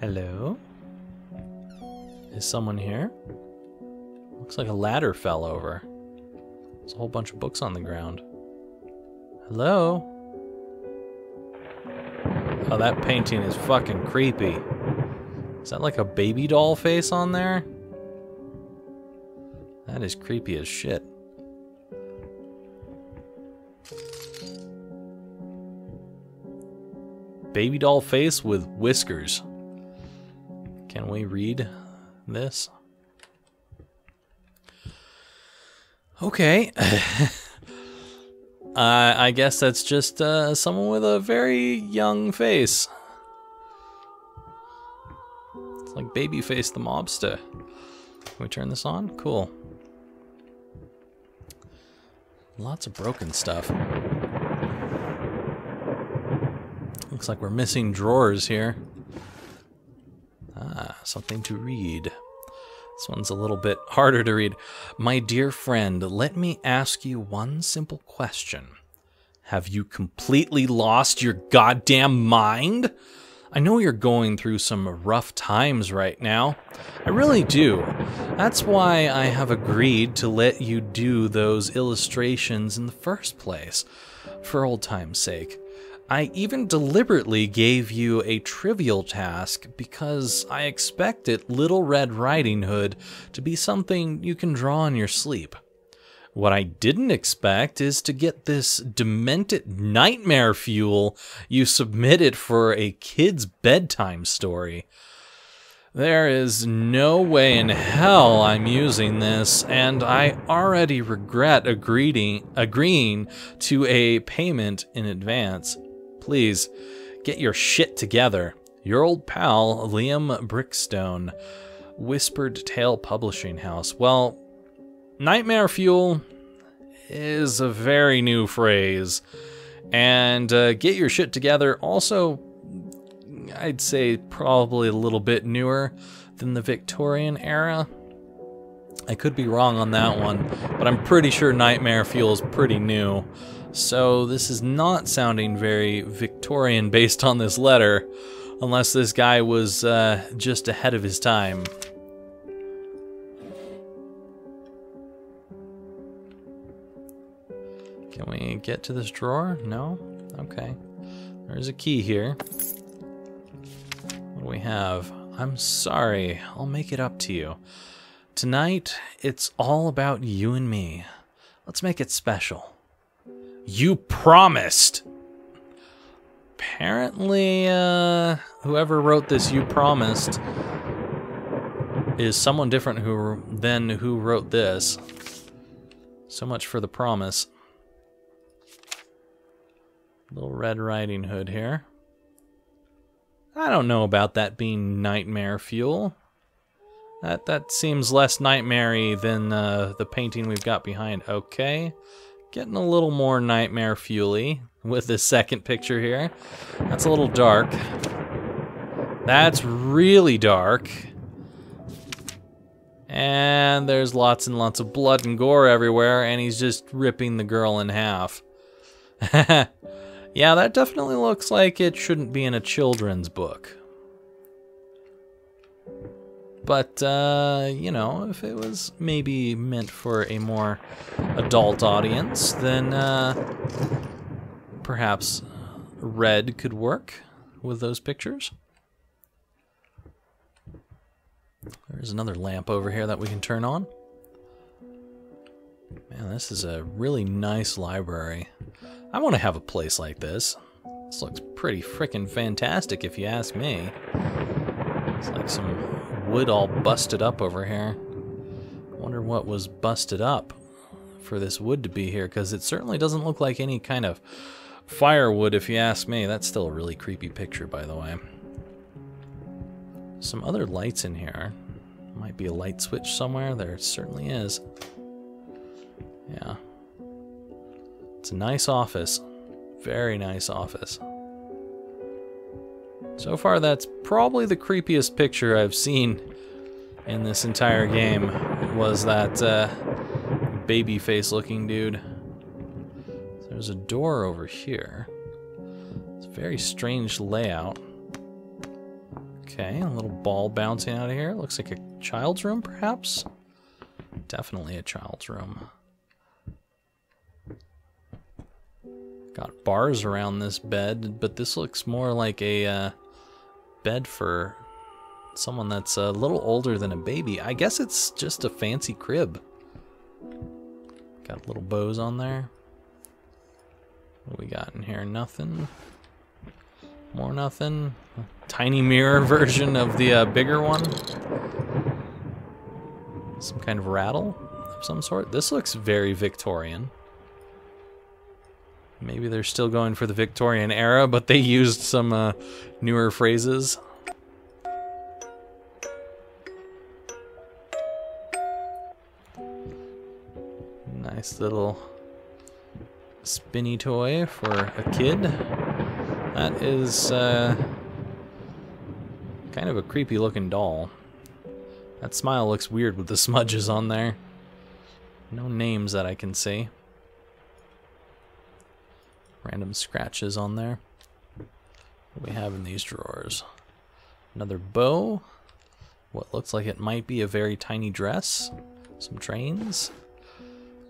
Hello? Is someone here? Looks like a ladder fell over. There's a whole bunch of books on the ground. Hello? Oh, that painting is fucking creepy. Is that like a baby doll face on there? That is creepy as shit. Baby doll face with whiskers. Can we read this? Okay. I guess that's just someone with a very young face. It's like Babyface the Mobster. Can we turn this on? Cool. Lots of broken stuff. Looks like we're missing drawers here. Ah, something to read. This one's a little bit harder to read. My dear friend, let me ask you one simple question. Have you completely lost your goddamn mind? I know you're going through some rough times right now. I really do. That's why I have agreed to let you do those illustrations in the first place, for old time's sake. I even deliberately gave you a trivial task because I expected Little Red Riding Hood to be something you can draw in your sleep. What I didn't expect is to get this demented nightmare fuel you submitted for a kid's bedtime story. There is no way in hell I'm using this, and I already regret agreeing to a payment in advance. Please, get your shit together. Your old pal, Liam Brickstone, Whispered Tale Publishing House. Well, nightmare fuel is a very new phrase. And get your shit together also, I'd say, probably a little bit newer than the Victorian era. I could be wrong on that one, but I'm pretty sure nightmare fuel is pretty new. So this is not sounding very Victorian based on this letter, unless this guy was just ahead of his time. Can we get to this drawer? No? Okay. There's a key here. What do we have? I'm sorry. I'll make it up to you. Tonight, it's all about you and me. Let's make it special. You promised! Apparently, whoever wrote this "you promised" is someone different than who wrote this. So much for the promise. Little Red Riding Hood here. I don't know about that being nightmare fuel. That seems less nightmare-y than the painting we've got behind. Okay. Getting a little more nightmare fuel-y with this second picture here. That's a little dark. That's really dark. And there's lots and lots of blood and gore everywhere, and he's just ripping the girl in half. Yeah, that definitely looks like it shouldn't be in a children's book. But, you know, if it was maybe meant for a more adult audience, then perhaps red could work with those pictures. There's another lamp over here that we can turn on. Man, this is a really nice library. I want to have a place like this. This looks pretty frickin' fantastic if you ask me. It's like some wood all busted up over here. I wonder what was busted up for this wood to be here, because it certainly doesn't look like any kind of firewood if you ask me. That's still a really creepy picture, by the way. Some other lights in here. Might be a light switch somewhere. There certainly is. Yeah. It's a nice office. Very nice office. So far, that's probably the creepiest picture I've seen in this entire game, was that baby face looking dude. There's a door over here. It's a very strange layout. Okay, a little ball bouncing out of here. Looks like a child's room, perhaps? Definitely a child's room. Got bars around this bed, but this looks more like a bed for someone that's a little older than a baby. I guess it's just a fancy crib. Got little bows on there. What do we got in here? Nothing. More nothing. Tiny mirror version of the bigger one. Some kind of rattle of some sort. This looks very Victorian. Maybe they're still going for the Victorian era, but they used some newer phrases. Nice little spinny toy for a kid. That is kind of a creepy looking doll. That smile looks weird with the smudges on there. No names that I can see. Random scratches on there. What do we have in these drawers? Another bow. What looks like it might be a very tiny dress. Some trains.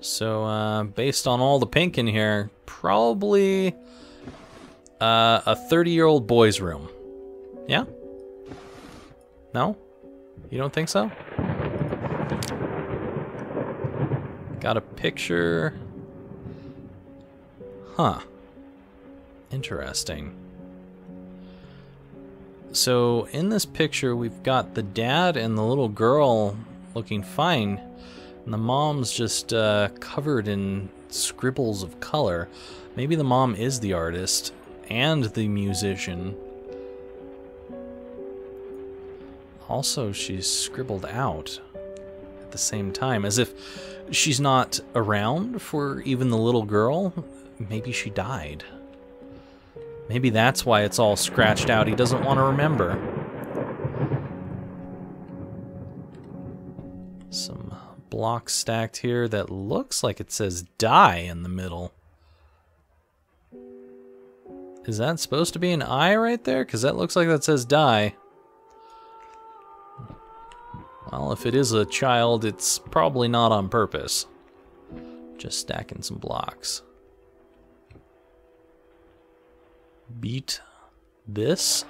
So based on all the pink in here, probably a 30-year-old boy's room. Yeah? No? You don't think so? Got a picture. Huh. Interesting. So in this picture we've got the dad and the little girl looking fine, and the mom's just covered in scribbles of color. Maybe the mom is the artist and the musician. Also, she's scribbled out at the same time, as if she's not around for even the little girl. Maybe she died. Maybe that's why it's all scratched out. He doesn't want to remember. Some blocks stacked here that looks like it says die in the middle. Is that supposed to be an I right there? Because that looks like that says die. Well, if it is a child, it's probably not on purpose. Just stacking some blocks. Beat this.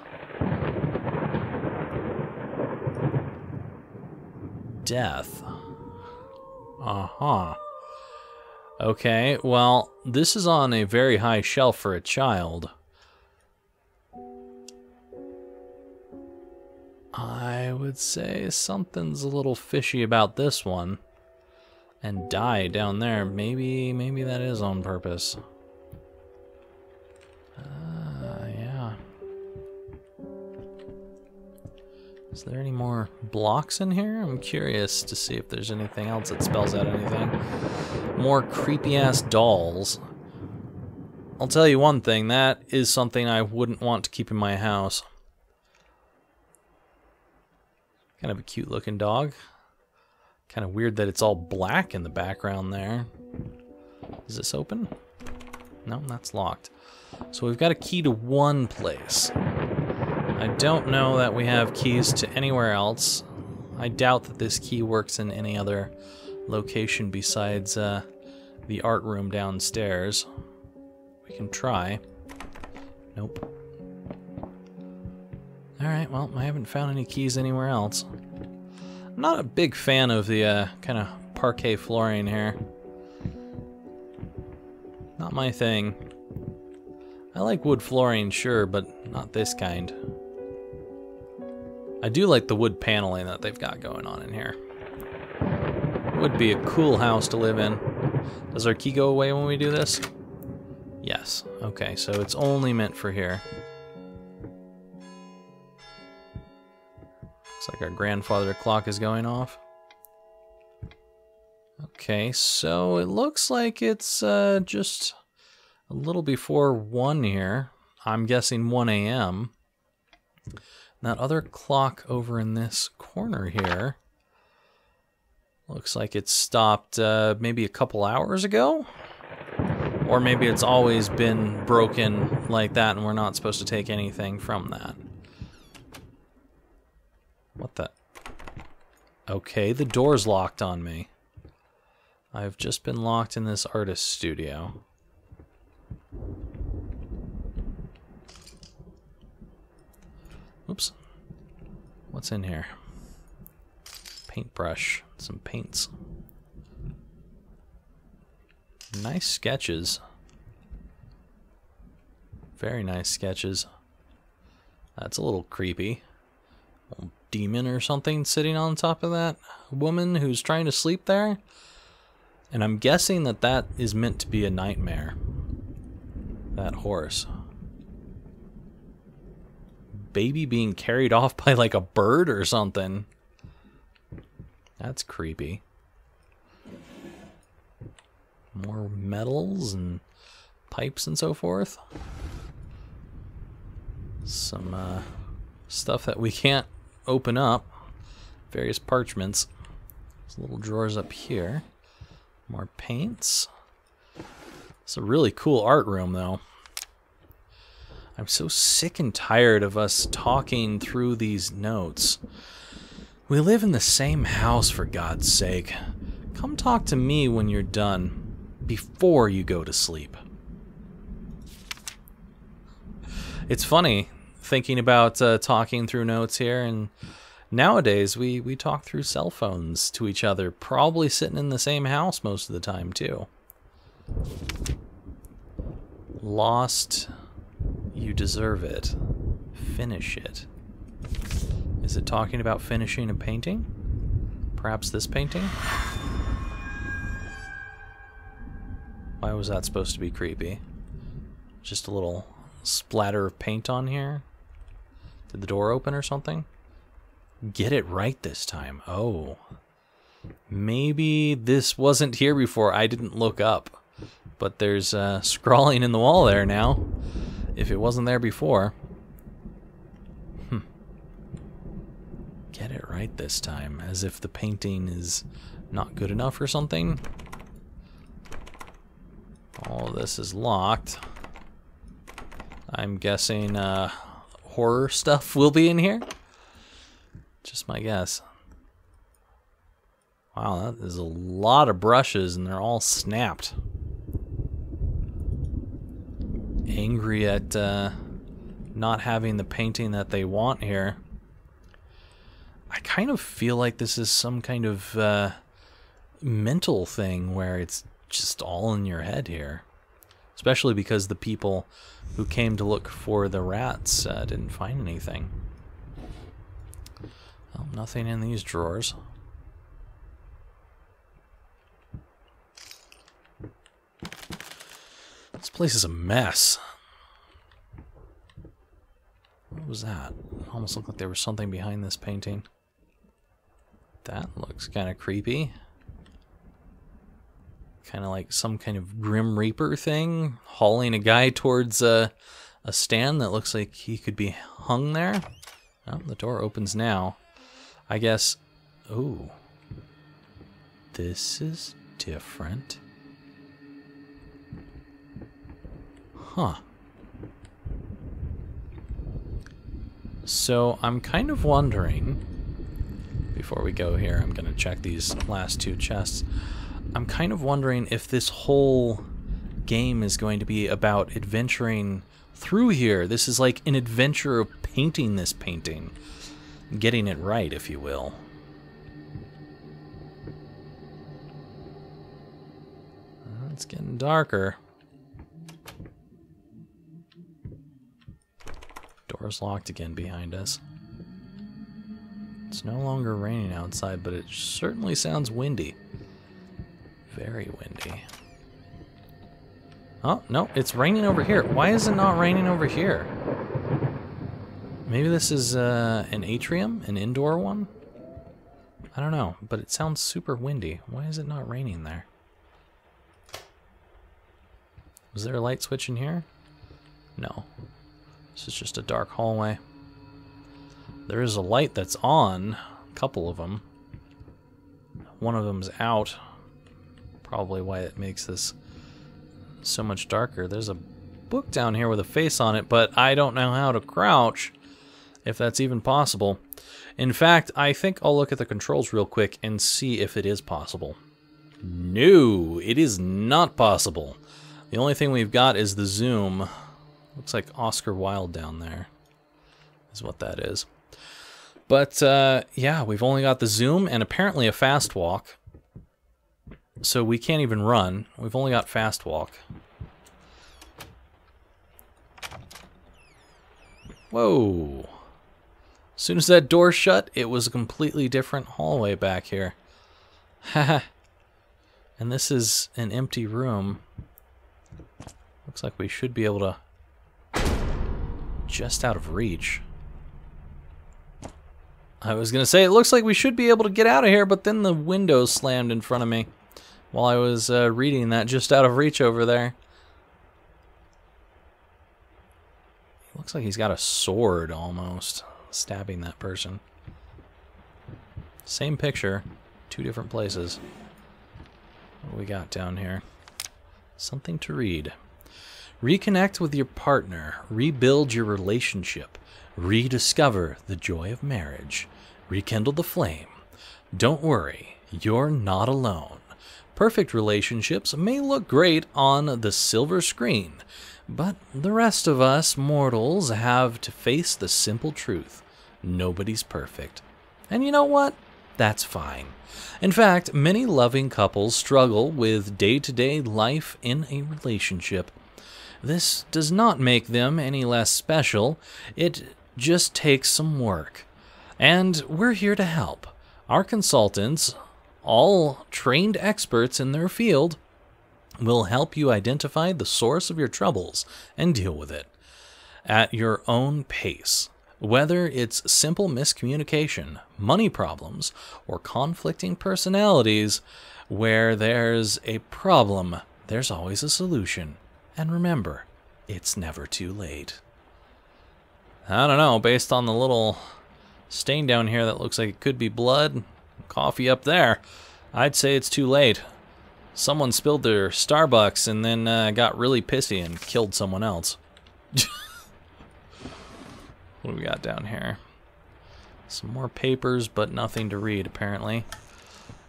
Death. Uh-huh. Okay, well, this is on a very high shelf for a child. I would say something's a little fishy about this one. And die down there. Maybe that is on purpose. Is there any more blocks in here? I'm curious to see if there's anything else that spells out anything. More creepy-ass dolls. I'll tell you one thing, that is something I wouldn't want to keep in my house. Kind of a cute-looking dog. Kind of weird that it's all black in the background there. Is this open? No, that's locked. So we've got a key to one place. I don't know that we have keys to anywhere else. I doubt that this key works in any other location besides the art room downstairs. We can try. Nope. Alright, well, I haven't found any keys anywhere else. I'm not a big fan of the kind of parquet flooring here. Not my thing. I like wood flooring, sure, but not this kind. I do like the wood paneling that they've got going on in here. Would be a cool house to live in. Does our key go away when we do this? Yes. Okay, so it's only meant for here. Looks like our grandfather clock is going off. Okay, so it looks like it's just a little before 1 here. I'm guessing 1 a.m. That other clock over in this corner here looks like it stopped maybe a couple hours ago, or maybe it's always been broken like that and we're not supposed to take anything from that. What the? Okay, the door's locked on me. I've just been locked in this artist's studio. Oops. What's in here? Paintbrush. Some paints. Nice sketches. Very nice sketches. That's a little creepy. A little demon or something sitting on top of that woman who's trying to sleep there. And I'm guessing that that is meant to be a nightmare. That horse. Baby being carried off by like a bird or something. That's creepy. More metals and pipes and so forth. Some stuff that we can't open up. Various parchments. There's little drawers up here. More paints. It's a really cool art room, though. I'm so sick and tired of us talking through these notes. We live in the same house, for God's sake. Come talk to me when you're done, before you go to sleep. It's funny thinking about talking through notes here, and nowadays we talk through cell phones to each other, probably sitting in the same house most of the time too. Lost, you deserve it. Finish it. Is it talking about finishing a painting? Perhaps this painting? Why was that supposed to be creepy? Just a little splatter of paint on here? Did the door open or something? Get it right this time. Oh. Maybe this wasn't here before. I didn't look up. But there's scrawling in the wall there now. If it wasn't there before. Hmm. Get it right this time. As if the painting is not good enough or something. All this is locked. I'm guessing horror stuff will be in here. Just my guess. Wow, that is a lot of brushes and they're all snapped. Angry at not having the painting that they want here. I kind of feel like this is some kind of mental thing where it's just all in your head here. Especially because the people who came to look for the rats didn't find anything. Well, nothing in these drawers. This place is a mess. What was that? It almost looked like there was something behind this painting. That looks kind of creepy. Kind of like some kind of Grim Reaper thing, hauling a guy towards a stand that looks like he could be hung there. Oh, the door opens now. I guess, ooh, this is different. Huh. So I'm kind of wondering, before we go here, I'm going to check these last two chests. I'm kind of wondering if this whole game is going to be about adventuring through here. This is like an adventure of painting this painting. Getting it right, if you will. Well, it's getting darker. Door's locked again behind us. It's no longer raining outside, but it certainly sounds windy. Very windy. Oh, no, it's raining over here. Why is it not raining over here? Maybe this is an atrium? An indoor one? I don't know, but it sounds super windy. Why is it not raining there? Was there a light switch in here? No. This is just a dark hallway. There is a light that's on. A couple of them. One of them's out. Probably why it makes this so much darker. There's a book down here with a face on it, but I don't know how to crouch. if that's even possible. In fact, I think I'll look at the controls real quick and see if it is possible. No, it is not possible. The only thing we've got is the zoom. Looks like Oscar Wilde down there is what that is. But yeah, we've only got the zoom and apparently a fast walk. So we can't even run. We've only got fast walk. Whoa. As soon as that door shut, it was a completely different hallway back here. Haha. And this is an empty room. Looks like we should be able to... just out of reach. I was gonna say, it looks like we should be able to get out of here, but then the window slammed in front of me while I was reading that, just out of reach over there. Looks like he's got a sword almost, stabbing that person. Same picture, two different places. What do we got down here? Something to read. Reconnect with your partner. Rebuild your relationship. Rediscover the joy of marriage. Rekindle the flame. Don't worry, you're not alone. Perfect relationships may look great on the silver screen, but the rest of us mortals have to face the simple truth. Nobody's perfect. And you know what? That's fine. In fact, many loving couples struggle with day-to-day life in a relationship. This does not make them any less special. It just takes some work. And we're here to help. Our consultants, all trained experts in their field, will help you identify the source of your troubles and deal with it at your own pace. Whether it's simple miscommunication, money problems, or conflicting personalities, where there's a problem, there's always a solution. And remember, it's never too late. I don't know, based on the little stain down here that looks like it could be blood, coffee up there, I'd say it's too late. Someone spilled their Starbucks and then got really pissy and killed someone else. What do we got down here? Some more papers, but nothing to read, apparently.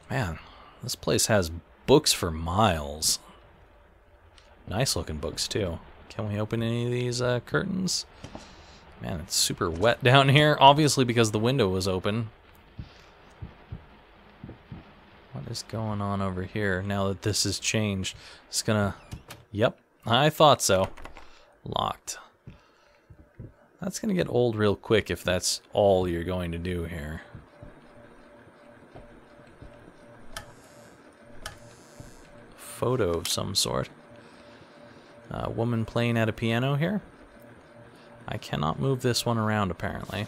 Man, this place has books for miles. Nice looking books, too. Can we open any of these curtains? Man, it's super wet down here, obviously because the window was open. What is going on over here now that this has changed? It's gonna... Yep, I thought so. Locked. That's gonna get old real quick if that's all you're going to do here. Photo of some sort. A woman playing at a piano here. I cannot move this one around, apparently.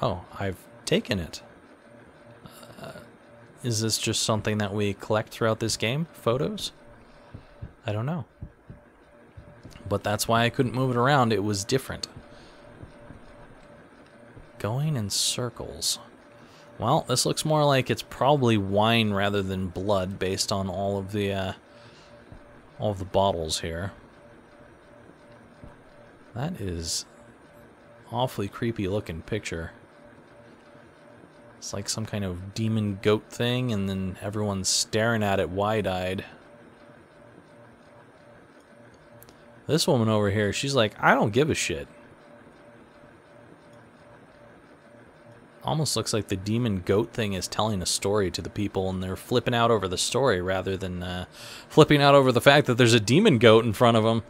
Oh, I've taken it. Is this just something that we collect throughout this game? Photos? I don't know. But that's why I couldn't move it around. It was different. Going in circles. Well, this looks more like it's probably wine rather than blood, based on all of the bottles here. That is awfully creepy looking picture. It's like some kind of demon goat thing, and then everyone's staring at it wide-eyed. This woman over here, she's like, I don't give a shit. Almost looks like the demon goat thing is telling a story to the people, and they're flipping out over the story rather than flipping out over the fact that there's a demon goat in front of them.